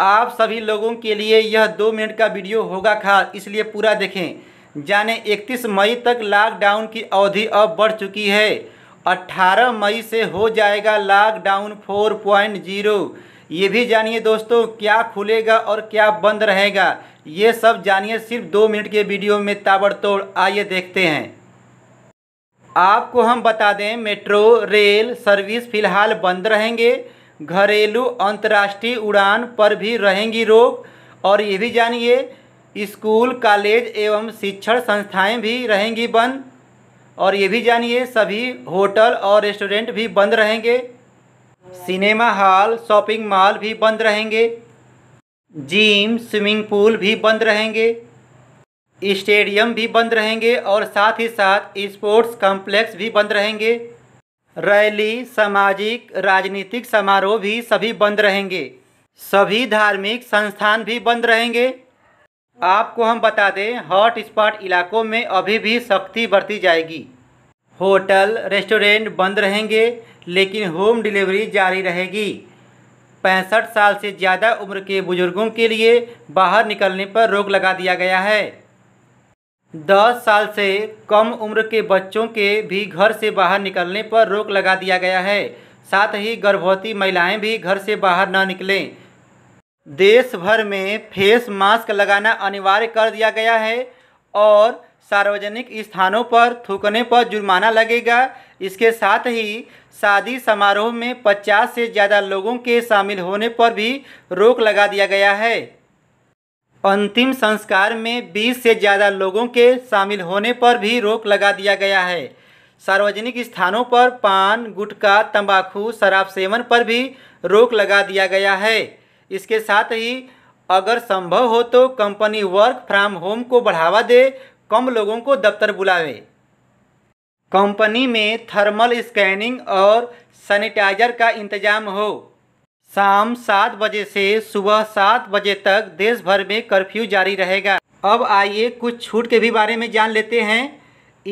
आप सभी लोगों के लिए यह 2 मिनट का वीडियो होगा खास, इसलिए पूरा देखें। जाने 31 मई तक लॉकडाउन की अवधि अब बढ़ चुकी है। 18 मई से हो जाएगा लॉकडाउन 4.0। ये भी जानिए दोस्तों, क्या खुलेगा और क्या बंद रहेगा, ये सब जानिए सिर्फ 2 मिनट के वीडियो में ताबड़तोड़। आइए देखते हैं। आपको हम बता दें, मेट्रो रेल सर्विस फ़िलहाल बंद रहेंगे। घरेलू अंतर्राष्ट्रीय उड़ान पर भी रहेंगी रोक। और ये भी जानिए, स्कूल कॉलेज एवं शिक्षण संस्थाएं भी रहेंगी बंद। और ये भी जानिए, सभी होटल और रेस्टोरेंट भी बंद रहेंगे। सिनेमा हॉल शॉपिंग मॉल भी बंद रहेंगे। जिम स्विमिंग पूल भी बंद रहेंगे। स्टेडियम भी बंद रहेंगे और साथ ही साथ स्पोर्ट्स कॉम्प्लेक्स भी बंद रहेंगे। रैली सामाजिक राजनीतिक समारोह भी सभी बंद रहेंगे। सभी धार्मिक संस्थान भी बंद रहेंगे। आपको हम बता दें, हॉटस्पॉट इलाकों में अभी भी सख्ती बरती जाएगी। होटल रेस्टोरेंट बंद रहेंगे, लेकिन होम डिलीवरी जारी रहेगी। 65 साल से ज़्यादा उम्र के बुजुर्गों के लिए बाहर निकलने पर रोक लगा दिया गया है। 10 साल से कम उम्र के बच्चों के भी घर से बाहर निकलने पर रोक लगा दिया गया है। साथ ही गर्भवती महिलाएं भी घर से बाहर ना निकलें। देश भर में फेस मास्क लगाना अनिवार्य कर दिया गया है और सार्वजनिक स्थानों पर थूकने पर जुर्माना लगेगा। इसके साथ ही शादी समारोह में 50 से ज़्यादा लोगों के शामिल होने पर भी रोक लगा दिया गया है। अंतिम संस्कार में 20 से ज़्यादा लोगों के शामिल होने पर भी रोक लगा दिया गया है। सार्वजनिक स्थानों पर पान गुटखा तंबाकू शराब सेवन पर भी रोक लगा दिया गया है। इसके साथ ही अगर संभव हो तो कंपनी वर्क फ्रॉम होम को बढ़ावा दे, कम लोगों को दफ्तर बुलावे। कंपनी में थर्मल स्कैनिंग और सैनिटाइजर का इंतजाम हो। शाम 7 बजे से सुबह 7 बजे तक देश भर में कर्फ्यू जारी रहेगा। अब आइए कुछ छूट के भी बारे में जान लेते हैं।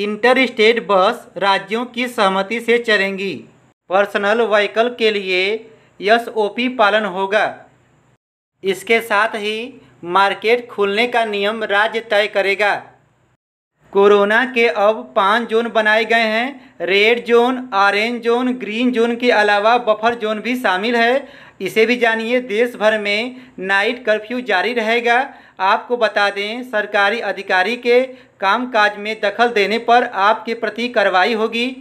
इंटर स्टेट बस राज्यों की सहमति से चलेंगी। पर्सनल व्हीकल के लिए SOP पालन होगा। इसके साथ ही मार्केट खोलने का नियम राज्य तय करेगा। कोरोना के अब 5 जोन बनाए गए हैं। Red zone orange zone green zone के अलावा बफर जोन भी शामिल है। इसे भी जानिए। देश भर में नाइट कर्फ्यू जारी रहेगा। आपको बता दें, सरकारी अधिकारी के कामकाज में दखल देने पर आपके प्रति कार्रवाई होगी।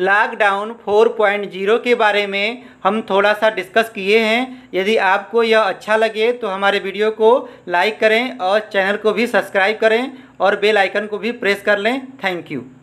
लॉकडाउन 4.0 के बारे में हम थोड़ा सा डिस्कस किए हैं। यदि आपको यह अच्छा लगे तो हमारे वीडियो को लाइक करें और चैनल को भी सब्सक्राइब करें और बेल आइकन को भी प्रेस कर लें। Thank you.